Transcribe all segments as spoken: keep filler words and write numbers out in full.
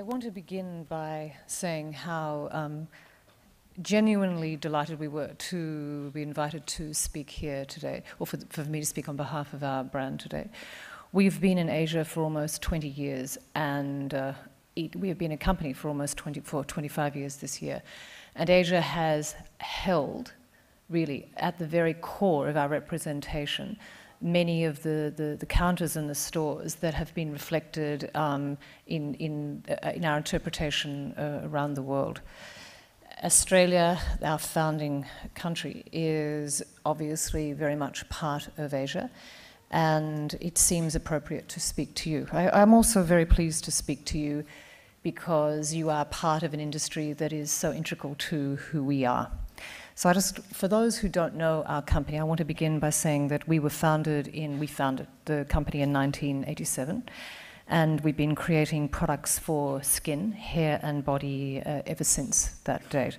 I want to begin by saying how um, genuinely delighted we were to be invited to speak here today, or for, for me to speak on behalf of our brand today. We've been in Asia for almost twenty years, and uh, it, we have been a company for almost twenty-four, twenty-five years this year. And Asia has held, really, at the very core of our representation, many of the, the, the counters in the stores that have been reflected um, in, in, uh, in our interpretation uh, around the world. Australia, our founding country, is obviously very much part of Asia, and it seems appropriate to speak to you. I, I'm also very pleased to speak to you because you are part of an industry that is so integral to who we are. So I just, for those who don't know our company, I want to begin by saying that we were founded in, we founded the company in nineteen eighty-seven, and we've been creating products for skin, hair and body uh, ever since that date.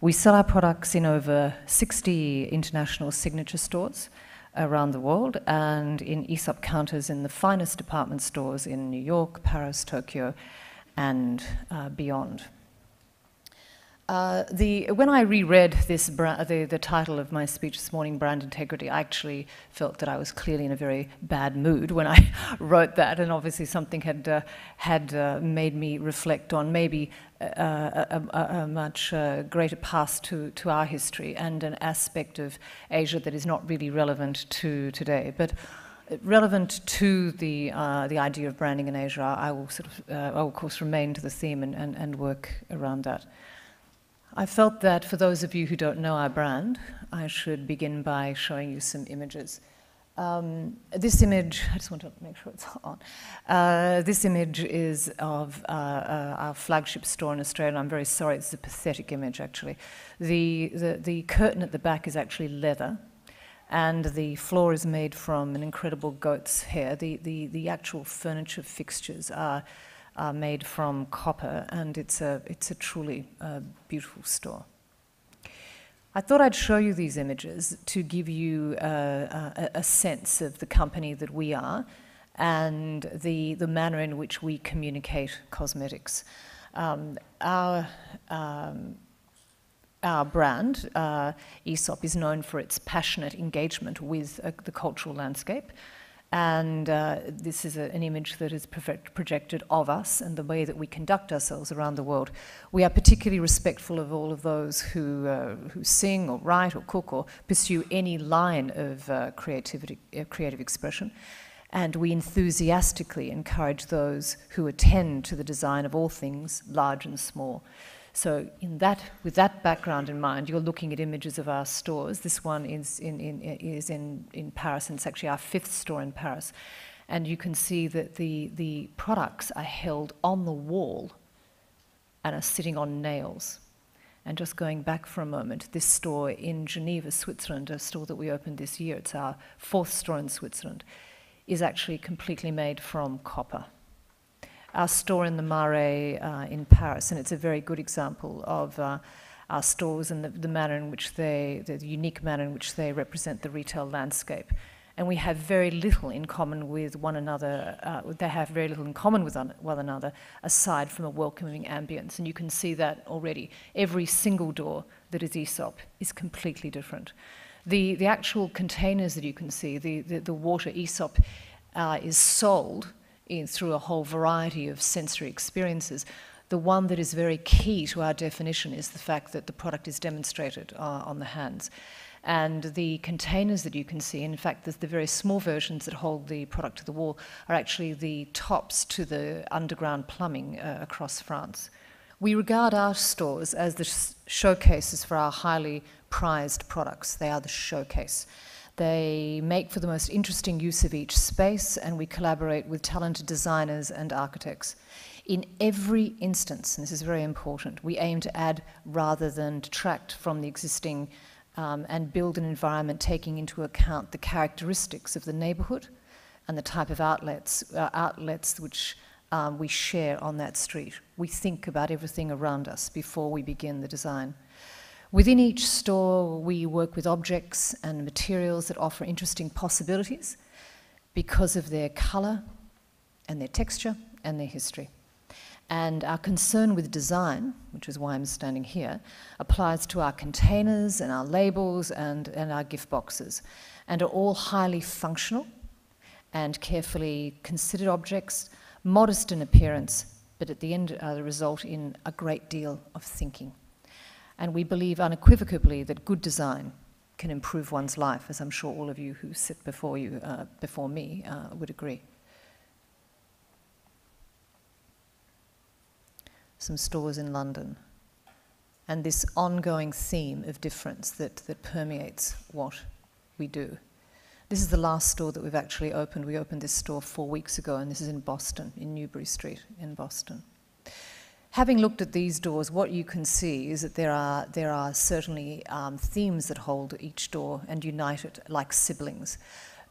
We sell our products in over sixty international signature stores around the world and in Aesop counters in the finest department stores in New York, Paris, Tokyo and uh, beyond. Uh, the, when I reread this bra the, the title of my speech this morning, Brand Integrity, I actually felt that I was clearly in a very bad mood when I wrote that, and obviously something had, uh, had uh, made me reflect on maybe uh, a, a, a much uh, greater past to, to our history and an aspect of Asia that is not really relevant to today. But relevant to the, uh, the idea of branding in Asia, I will, sort of, uh, I will of course remain to the theme and, and, and work around that. I felt that for those of you who don't know our brand, I should begin by showing you some images. Um, this image, I just want to make sure it's on. Uh, this image is of uh, uh, our flagship store in Australia. I'm very sorry, it's a pathetic image actually. The, the, the curtain at the back is actually leather, and the floor is made from an incredible goat's hair. The, the, the actual furniture fixtures are are made from copper, and it's a, it's a truly uh, beautiful store. I thought I'd show you these images to give you uh, a, a sense of the company that we are and the, the manner in which we communicate cosmetics. Um, our, um, our brand, uh, Aesop, is known for its passionate engagement with uh, the cultural landscape. And uh, this is a, an image that is projected of us and the way that we conduct ourselves around the world. We are particularly respectful of all of those who, uh, who sing or write or cook or pursue any line of uh, creativity, uh, creative expression. And we enthusiastically encourage those who attend to the design of all things, large and small. So in that, with that background in mind, you're looking at images of our stores. This one is in, in, is in, in Paris, and it's actually our fifth store in Paris. And you can see that the, the products are held on the wall and are sitting on nails. And just going back for a moment, this store in Geneva, Switzerland, a store that we opened this year, it's our fourth store in Switzerland, is actually completely made from copper. Our store in the Marais uh, in Paris, and it's a very good example of uh, our stores and the, the manner in which they, the unique manner in which they represent the retail landscape. And we have very little in common with one another, uh, they have very little in common with one, one another, aside from a welcoming ambience. And you can see that already. Every single door that is Aesop is completely different. The, the actual containers that you can see, the, the, the water Aesop uh, is sold in, through a whole variety of sensory experiences. The one that is very key to our definition is the fact that the product is demonstrated uh, on the hands. And the containers that you can see, in fact, the, the very small versions that hold the product to the wall are actually the tops to the underground plumbing uh, across France. We regard our stores as the sh showcases for our highly prized products. They are the showcase. They make for the most interesting use of each space, and we collaborate with talented designers and architects. In every instance, and this is very important, we aim to add rather than detract from the existing um, and build an environment taking into account the characteristics of the neighborhood and the type of outlets, uh, outlets which um, we share on that street. We think about everything around us before we begin the design. Within each store, we work with objects and materials that offer interesting possibilities because of their color and their texture and their history. And our concern with design, which is why I'm standing here, applies to our containers and our labels and, and our gift boxes, and are all highly functional and carefully considered objects, modest in appearance, but at the end uh, result in a great deal of thinking. And we believe unequivocally that good design can improve one's life, as I'm sure all of you who sit before you, uh, before me, uh, would agree. Some stores in London, and this ongoing theme of difference that, that permeates what we do. This is the last store that we've actually opened. We opened this store four weeks ago, and this is in Boston, in Newbury Street in Boston. Having looked at these doors, what you can see is that there are, there are certainly um, themes that hold each door and unite it like siblings,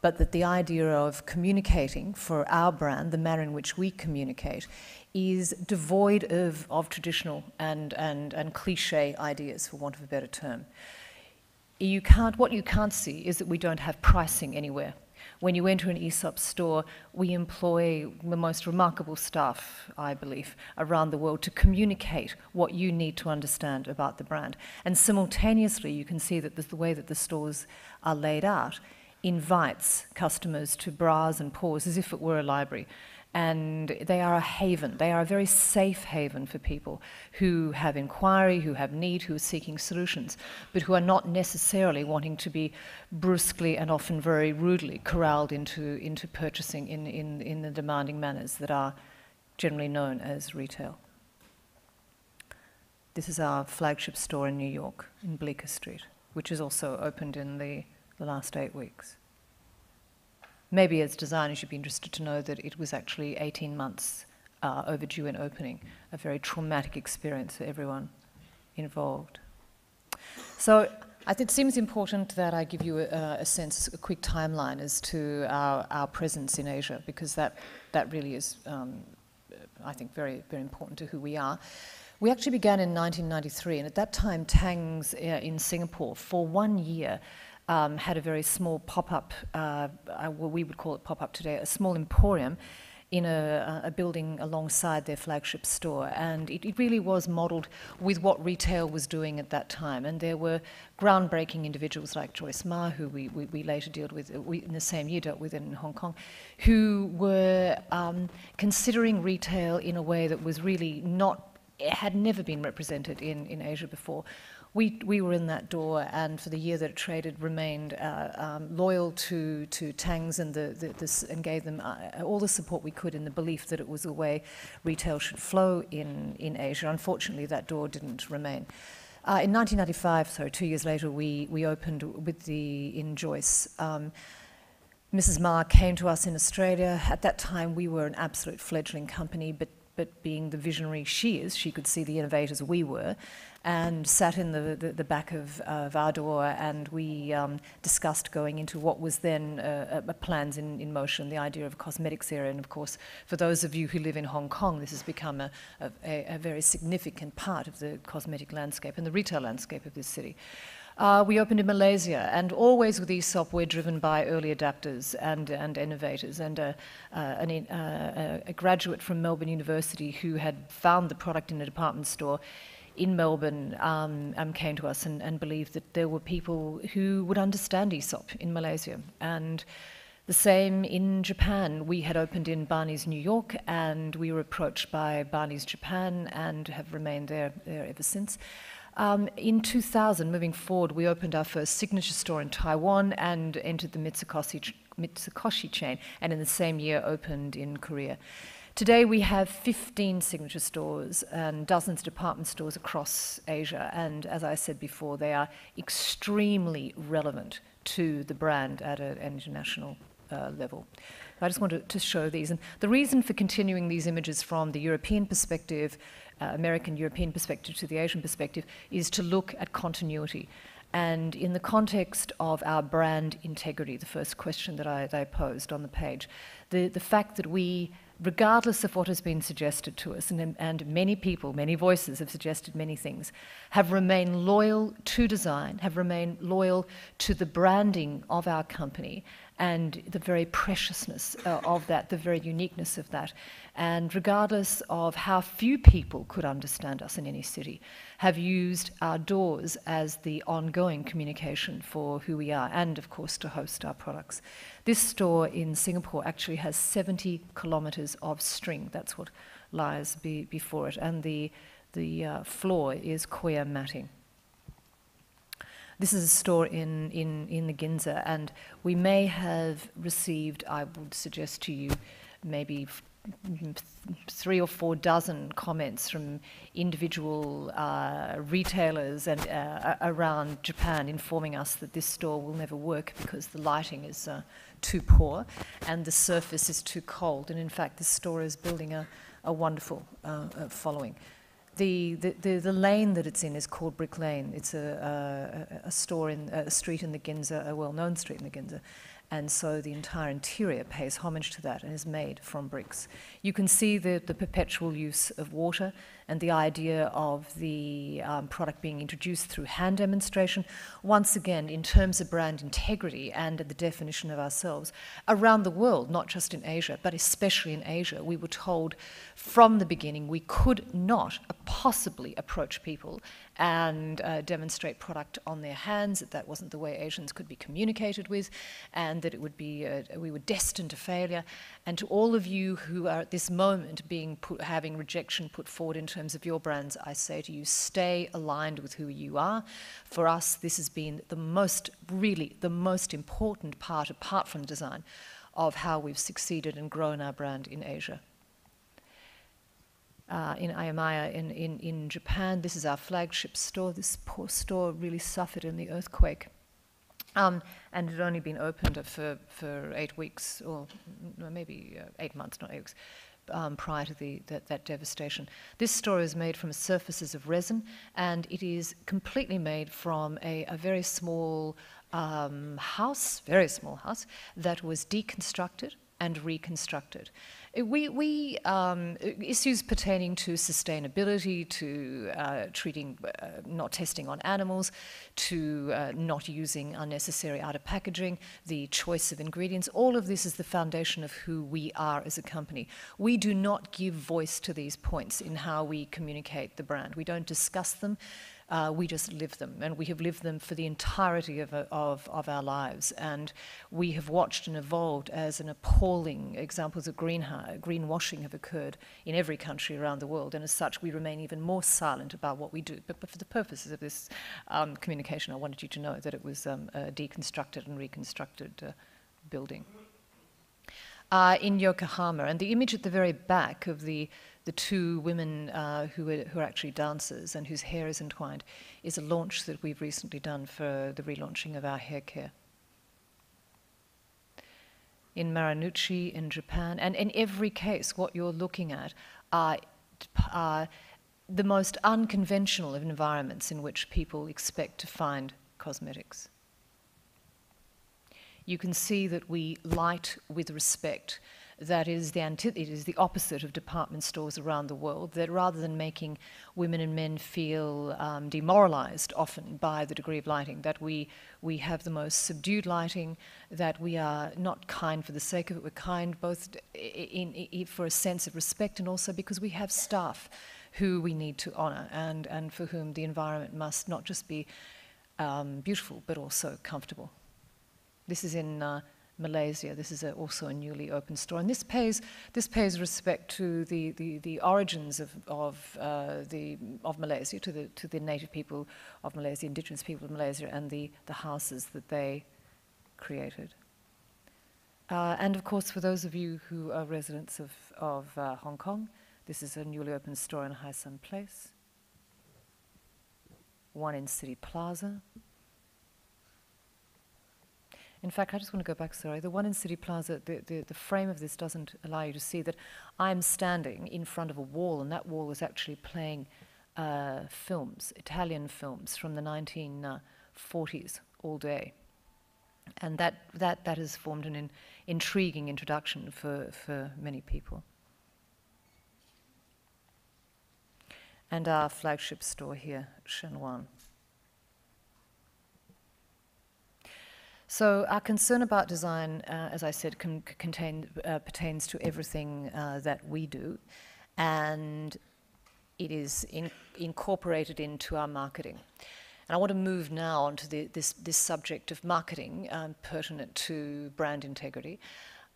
but that the idea of communicating for our brand, the manner in which we communicate, is devoid of, of traditional and, and, and cliche ideas, for want of a better term. You can't, what you can't see is that we don't have pricing anywhere. When you enter an Aesop store, we employ the most remarkable staff, I believe, around the world to communicate what you need to understand about the brand. And simultaneously, you can see that this, the way that the stores are laid out invites customers to browse and pause as if it were a library. And they are a haven. They are a very safe haven for people who have inquiry, who have need, who are seeking solutions, but who are not necessarily wanting to be brusquely and often very rudely corralled into, into purchasing in, in, in the demanding manners that are generally known as retail. This is our flagship store in New York, in Bleecker Street, which is also opened in the, the last eight weeks. Maybe as designers you'd be interested to know that it was actually eighteen months uh, overdue in opening, a very traumatic experience for everyone involved. So I think it seems important that I give you a, a sense, a quick timeline as to our, our presence in Asia, because that, that really is, um, I think, very, very important to who we are. We actually began in nineteen ninety-three, and at that time Tang's uh, in Singapore for one year Um, had a very small pop-up, uh, well, we would call it pop-up today, a small emporium in a, a building alongside their flagship store. And it, it really was modelled with what retail was doing at that time. And there were groundbreaking individuals like Joyce Ma, who we, we, we later dealt with, we in the same year dealt with in Hong Kong, who were um, considering retail in a way that was really not, had never been represented in, in Asia before. We, we were in that door, and for the year that it traded, remained uh, um, loyal to, to Tang's and, the, the, this, and gave them uh, all the support we could in the belief that it was the way retail should flow in, in Asia. Unfortunately, that door didn't remain. Uh, in nineteen ninety-five, so two years later, we, we opened with the, in Joyce. Um, Missus Ma came to us in Australia. At that time, we were an absolute fledgling company, but but being the visionary she is, she could see the innovators we were, and sat in the, the, the back of, uh, of our door, and we um, discussed going into what was then uh, a plans in, in motion, the idea of a cosmetics area. And of course, for those of you who live in Hong Kong, this has become a, a, a very significant part of the cosmetic landscape and the retail landscape of this city. Uh, we opened in Malaysia, and always with Aesop, we're driven by early adapters and, and innovators, and a, uh, an in, uh, a graduate from Melbourne University who had found the product in a department store in Melbourne um, um, came to us and, and believed that there were people who would understand Aesop in Malaysia. And the same in Japan. We had opened in Barney's New York, and we were approached by Barney's Japan and have remained there, there ever since. Um, in two thousand, moving forward, we opened our first signature store in Taiwan and entered the Mitsukoshi, Mitsukoshi chain, and in the same year opened in Korea. Today we have fifteen signature stores and dozens of department stores across Asia, and as I said before, they are extremely relevant to the brand at an international uh, level. I just wanted to show these, and the reason for continuing these images from the European perspective, Uh, American, European perspective to the Asian perspective, is to look at continuity. And in the context of our brand integrity, the first question that I, that I posed on the page, the, the fact that we, regardless of what has been suggested to us, and, and many people, many voices have suggested many things, have remained loyal to design, have remained loyal to the branding of our company, and the very preciousness uh, of that, the very uniqueness of that. And regardless of how few people could understand us in any city, have used our doors as the ongoing communication for who we are and, of course, to host our products. This store in Singapore actually has seventy kilometers of string. That's what lies be before it. And the, the uh, floor is Koya matting. This is a store in, in, in the Ginza, and we may have received, I would suggest to you, maybe three or four dozen comments from individual uh, retailers and uh, around Japan informing us that this store will never work because the lighting is uh, too poor and the surface is too cold. And in fact, this store is building a, a wonderful uh, uh, following. The, the, the lane that it's in is called Brick Lane. It's a, a, a store in a street in the Ginza, a well-known street in the Ginza. And so the entire interior pays homage to that and is made from bricks. You can see the, the perpetual use of water and the idea of the um, product being introduced through hand demonstration. Once again, in terms of brand integrity and the definition of ourselves, around the world, not just in Asia, but especially in Asia, we were told from the beginning we could not possibly approach people and uh, demonstrate product on their hands, that that wasn't the way Asians could be communicated with, and that it would be, uh, we were destined to failure. And to all of you who are at this moment being put, having rejection put forward in terms of your brands, I say to you, stay aligned with who you are. For us, this has been the most, really the most important part, apart from design, of how we've succeeded and grown our brand in Asia. Uh, in Ayamaya, in, in, in Japan. This is our flagship store. This poor store really suffered in the earthquake. Um, and it had only been opened for, for eight weeks, or maybe eight months, not eight weeks, um, prior to the, that, that devastation. This store is made from surfaces of resin, and it is completely made from a, a very small um, house, very small house, that was deconstructed and reconstructed. We, we um, issues pertaining to sustainability, to uh, treating, uh, not testing on animals, to uh, not using unnecessary outer packaging, the choice of ingredients, all of this is the foundation of who we are as a company. We do not give voice to these points in how we communicate the brand. We don't discuss them. Uh, we just live them, and we have lived them for the entirety of, of, of our lives. And we have watched and evolved as an appalling examples of green, greenwashing have occurred in every country around the world. And as such, we remain even more silent about what we do. But, but for the purposes of this um, communication, I wanted you to know that it was um, a deconstructed and reconstructed uh, building. Uh, in Yokohama, and the image at the very back of the the two women uh, who, are, who are actually dancers and whose hair is entwined is a launch that we've recently done for the relaunching of our hair care. In Marunouchi, in Japan, and in every case, what you're looking at are, are the most unconventional of environments in which people expect to find cosmetics. You can see that we light with respect. That is the anti it is the opposite of department stores around the world, that rather than making women and men feel um, demoralized often by the degree of lighting, that we, we have the most subdued lighting, that we are not kind for the sake of it, we're kind both in, in, for a sense of respect and also because we have staff who we need to honor and, and for whom the environment must not just be um, beautiful but also comfortable. This is in uh, Malaysia. This is a, also a newly opened store, and this pays this pays respect to the the, the origins of of uh, the of Malaysia, to the to the native people of Malaysia, indigenous people of Malaysia, and the the houses that they created. Uh, and of course, for those of you who are residents of of uh, Hong Kong, this is a newly opened store in Hai San Place. One in City Plaza. In fact, I just want to go back, sorry, the one in City Plaza, the, the, the frame of this doesn't allow you to see that I'm standing in front of a wall, and that wall is actually playing uh, films, Italian films from the nineteen forties all day. And that, that, that has formed an in, intriguing introduction for, for many people. And our flagship store here, Shenwan. So our concern about design, uh, as I said, can, can contain, uh, pertains to everything uh, that we do, and it is in, incorporated into our marketing. And I want to move now onto the, this, this subject of marketing um, pertinent to brand integrity.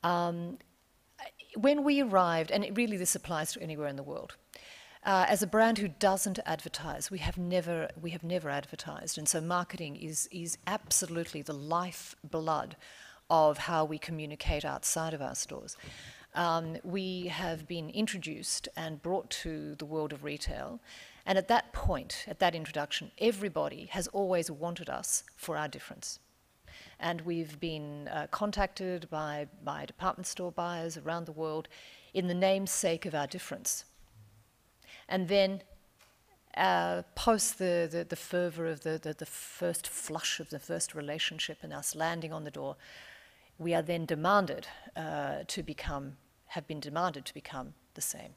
Um, when we arrived, and it really this applies to anywhere in the world, Uh, as a brand who doesn't advertise, we have never we have never advertised, and so marketing is is absolutely the lifeblood of how we communicate outside of our stores. Um, we have been introduced and brought to the world of retail, and at that point, at that introduction, everybody has always wanted us for our difference. And we've been uh, contacted by, by department store buyers around the world in the namesake of our difference. And then, uh, post the, the, the fervor of the, the, the first flush of the first relationship and us landing on the door, we are then demanded uh, to become, have been demanded to become the same.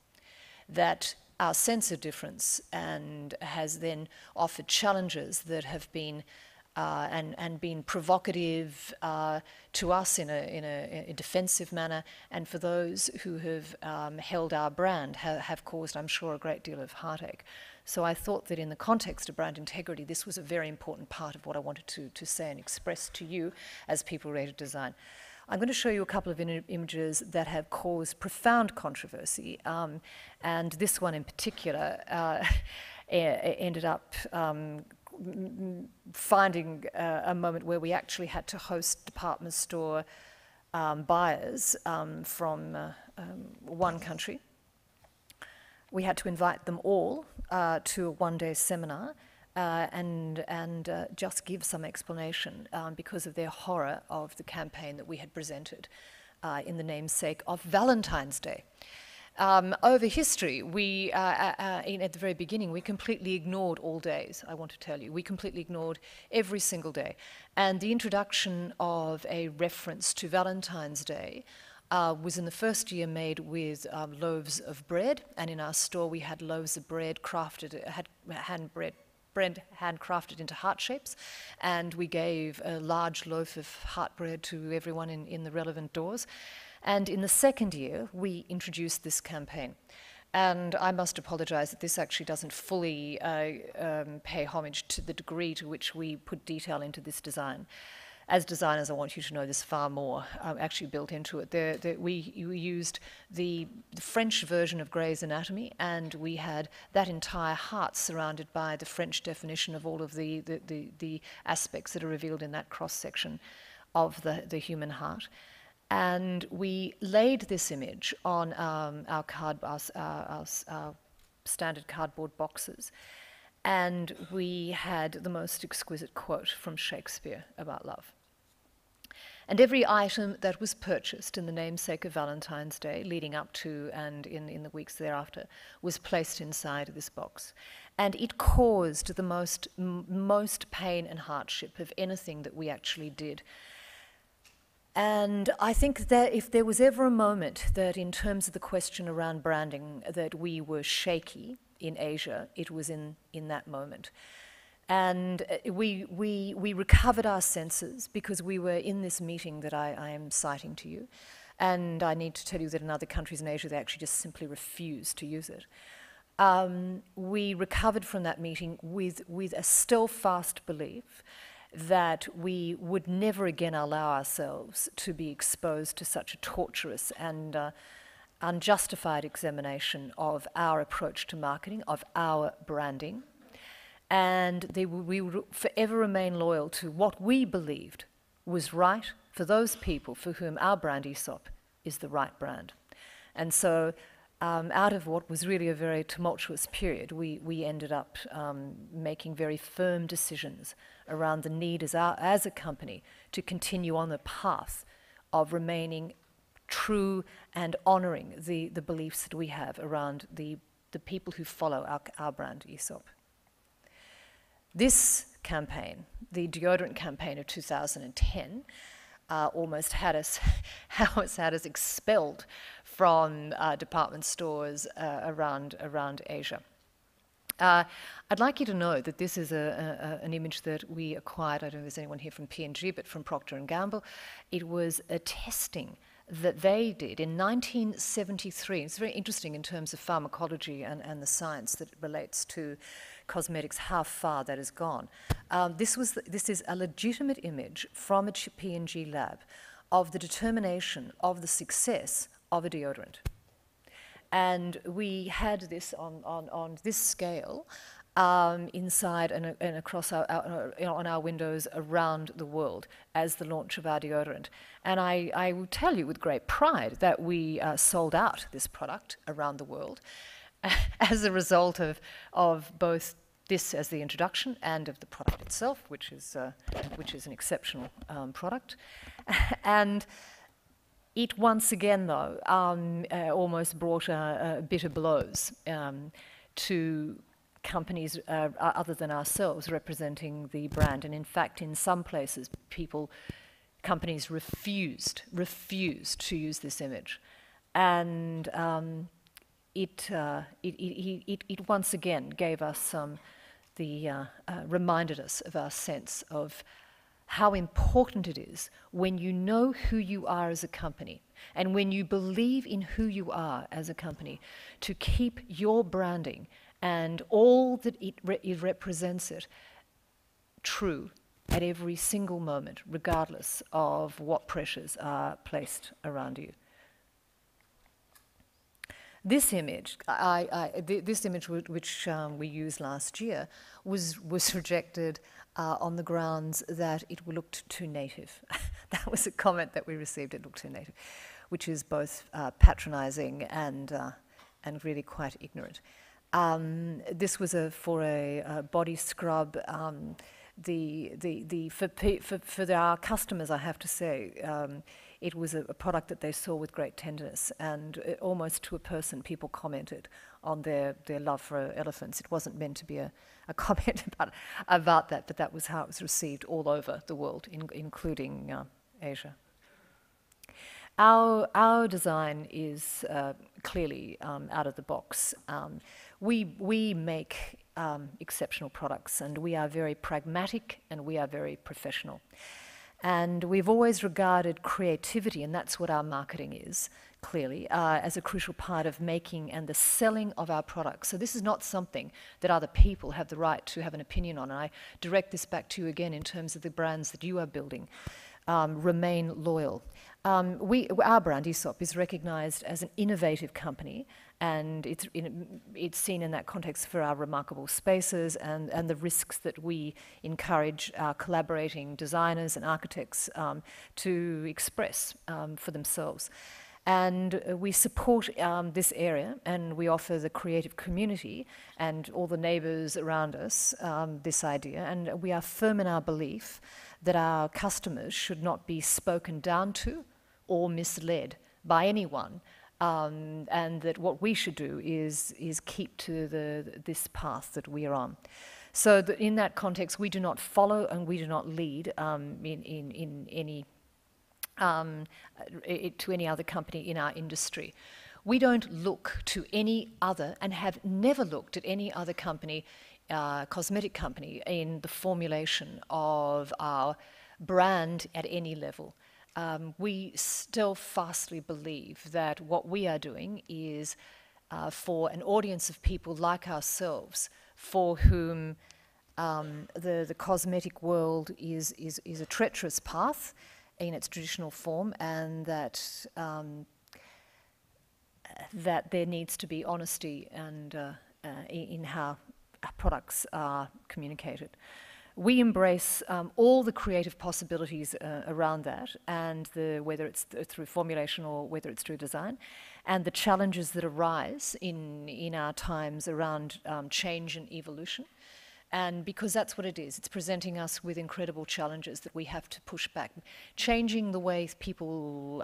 That our sense of difference and has then offered challenges that have been uh, and, and been provocative uh, to us in a, in a, a defensive manner, and for those who have um, held our brand ha have caused, I'm sure, a great deal of heartache. So I thought that in the context of brand integrity, this was a very important part of what I wanted to, to say and express to you as people related to design. I'm going to show you a couple of images that have caused profound controversy, um, and this one in particular uh, ended up um, finding uh, a moment where we actually had to host department store um, buyers um, from uh, um, one country. We had to invite them all uh, to a one-day seminar uh, and, and uh, just give some explanation um, because of their horror of the campaign that we had presented uh, in the namesake of Valentine's Day. Um, over history, we, uh, uh, in, at the very beginning, we completely ignored all days, I want to tell you. We completely ignored every single day. And the introduction of a reference to Valentine's Day uh, was in the first year made with um, loaves of bread, and in our store we had loaves of bread crafted, had hand bread, bread handcrafted into heart shapes, and we gave a large loaf of heart bread to everyone in, in the relevant doors. And in the second year, we introduced this campaign. And I must apologize that this actually doesn't fully uh, um, pay homage to the degree to which we put detail into this design. As designers, I want you to know there's far more um, actually built into it. There, there, we, we used the, the French version of Grey's Anatomy, and we had that entire heart surrounded by the French definition of all of the, the, the, the aspects that are revealed in that cross-section of the, the human heart. And we laid this image on um, our, card, our, our, our standard cardboard boxes, and we had the most exquisite quote from Shakespeare about love. And every item that was purchased in the namesake of Valentine's Day, leading up to and in, in the weeks thereafter, was placed inside this box. And it caused the most, m most pain and hardship of anything that we actually did. And I think that if there was ever a moment that in terms of the question around branding that we were shaky in Asia, it was in, in that moment. And we, we, we recovered our senses because we were in this meeting that I, I am citing to you. And I need to tell you that in other countries in Asia, they actually just simply refuse to use it. Um, we recovered from that meeting with, with a steadfast belief that we would never again allow ourselves to be exposed to such a torturous and uh, unjustified examination of our approach to marketing, of our branding, and they, we would forever remain loyal to what we believed was right for those people for whom our brand Aesop is the right brand. And so um, out of what was really a very tumultuous period, we, we ended up um, making very firm decisions around the need as, our, as a company to continue on the path of remaining true and honoring the, the beliefs that we have around the, the people who follow our, our brand Aesop. This campaign, the deodorant campaign of two thousand ten, uh, almost had us, almost had us expelled from uh, department stores uh, around, around Asia. Uh, I'd like you to know that this is a, a, an image that we acquired. I don't know if there's anyone here from P and G, but from Procter and Gamble. It was a testing that they did in nineteen seventy-three. It's very interesting in terms of pharmacology and, and the science that relates to cosmetics, how far that has gone. Um, this, was the, this is a legitimate image from a P and G lab of the determination of the success of a deodorant. And we had this on, on, on this scale um, inside and, and across our, our, on our windows around the world as the launch of our deodorant. And I, I will tell you with great pride that we uh, sold out this product around the world as a result of, of both this as the introduction and of the product itself, which is, uh, which is an exceptional um, product. And it once again, though, um, uh, almost brought uh, uh, bitter blows um, to companies uh, other than ourselves representing the brand. And in fact, in some places, people, companies refused, refused to use this image. And um, it, uh, it, it, it, it once again gave us um, the, uh, uh, reminded us of our sense of how important it is when you know who you are as a company and when you believe in who you are as a company to keep your branding and all that it, re it represents it true at every single moment, regardless of what pressures are placed around you. This image, I, I, th this image which um, we used last year was, was rejected Uh, on the grounds that it looked too native. That was a comment that we received, it looked too native, which is both uh, patronising and, uh, and really quite ignorant. Um, this was a, for a, a body scrub. Um, the, the, the, for, for, for the, our customers, I have to say, um, it was a, a product that they saw with great tenderness, and it, almost to a person, people commented on their, their love for elephants. It wasn't meant to be a, a comment about, about that, but that was how it was received all over the world, in, including uh, Asia. Our, our design is uh, clearly um, out of the box. Um, we, we make um, exceptional products, and we are very pragmatic and we are very professional. And we've always regarded creativity, and that's what our marketing is, clearly, uh, as a crucial part of making and the selling of our products. So this is not something that other people have the right to have an opinion on. And I direct this back to you again in terms of the brands that you are building. Um, remain loyal. Um, we, our brand, Aesop, is recognised as an innovative company, and it's, in, it's seen in that context for our remarkable spaces and, and the risks that we encourage our collaborating designers and architects um, to express um, for themselves. And we support um, this area, and we offer the creative community and all the neighbours around us um, this idea, and we are firm in our belief that our customers should not be spoken down to or misled by anyone, um, and that what we should do is, is keep to the, this path that we are on. So that in that context, we do not follow and we do not lead um, in, in, in any Um, it, to any other company in our industry. We don't look to any other and have never looked at any other company, uh, cosmetic company, in the formulation of our brand at any level. Um, we still fastly believe that what we are doing is uh, for an audience of people like ourselves, for whom um, the, the cosmetic world is, is, is a treacherous path in its traditional form, and that um, that there needs to be honesty and uh, uh, in how products are communicated. We embrace um, all the creative possibilities uh, around that, and the, whether it's th through formulation or whether it's through design, and the challenges that arise in in our times around um, change and evolution. And because that's what it is, it's presenting us with incredible challenges that we have to push back. Changing the way people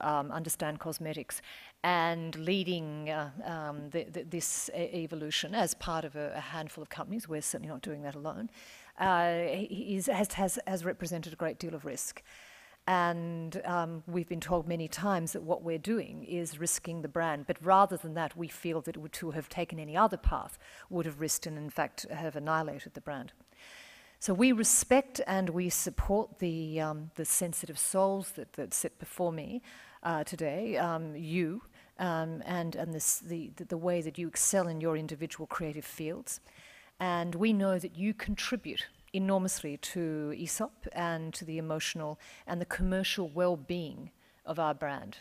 um, understand cosmetics and leading uh, um, the, the, this evolution as part of a, a handful of companies, we're certainly not doing that alone, uh, is, has, has, has represented a great deal of risk. And um, we've been told many times that what we're doing is risking the brand. But rather than that, we feel that to have taken any other path would have risked and, in fact, have annihilated the brand. So we respect and we support the, um, the sensitive souls that, that sit before me uh, today, um, you, um, and, and this, the, the way that you excel in your individual creative fields. And we know that you contribute enormously to Aesop and to the emotional and the commercial well-being of our brand.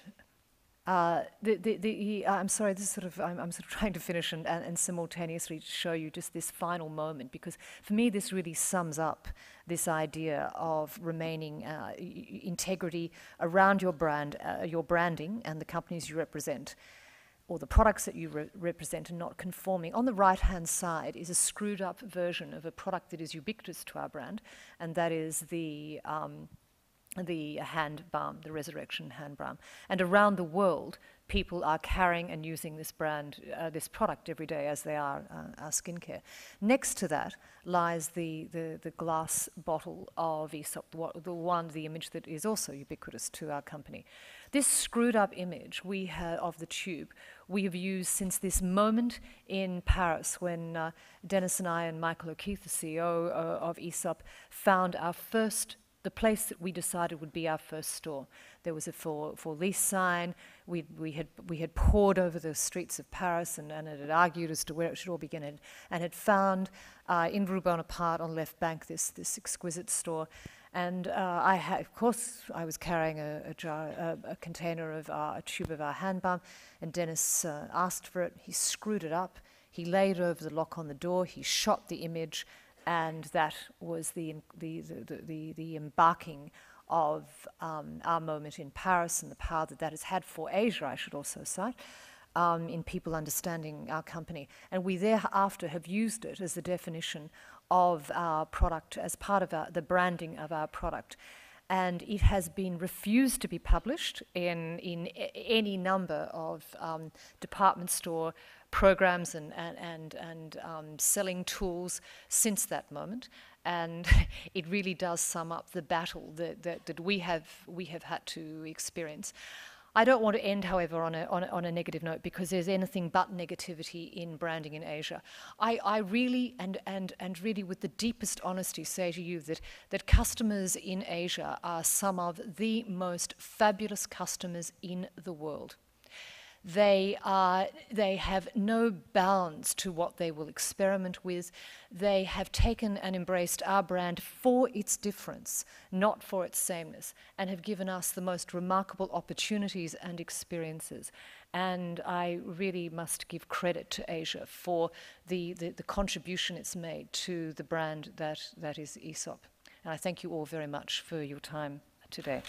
Uh, the, the, the, uh, I'm sorry, this sort of, I'm, I'm sort of trying to finish and, and, and simultaneously show you just this final moment, because for me this really sums up this idea of remaining uh, integrity around your brand, uh, your branding and the companies you represent, or the products that you re represent, and not conforming. On the right-hand side is a screwed-up version of a product that is ubiquitous to our brand, and that is the, um, the hand balm, the resurrection hand balm. And around the world, people are carrying and using this brand, uh, this product every day, as they are uh, our skincare. Next to that lies the, the, the glass bottle of Aesop, the one, the image that is also ubiquitous to our company. This screwed up image we have of the tube, we have used since this moment in Paris when uh, Dennis and I and Michael O'Keefe, the C E O uh, of Aesop, found our first, the place that we decided would be our first store. There was a for, for lease sign. We, we, had, we had poured over the streets of Paris and, and it had argued as to where it should all begin, and, and had found uh, in Rue Bonaparte on Left Bank this, this exquisite store. And uh, I had, of course, I was carrying a, a, jar, a, a container of our, a tube of our hand balm, and Dennis uh, asked for it. He screwed it up. He laid over the lock on the door. He shot the image, and that was the the the, the, the embarking of um, our moment in Paris, and the power that that has had for Asia, I should also cite, um, in people understanding our company. And we thereafter have used it as the definition of our product, as part of our, the branding of our product. And it has been refused to be published in, in any number of um, department store programs and, and, and, and um, selling tools since that moment. And it really does sum up the battle that, that, that we, have, we have had to experience. I don't want to end, however, on a, on, a, on a negative note, because there's anything but negativity in branding in Asia. I, I really, and, and, and really with the deepest honesty, say to you that, that customers in Asia are some of the most fabulous customers in the world. They, are, they have no bounds to what they will experiment with. They have taken and embraced our brand for its difference, not for its sameness, and have given us the most remarkable opportunities and experiences. And I really must give credit to Asia for the, the, the contribution it's made to the brand that, that is Aesop. And I thank you all very much for your time today.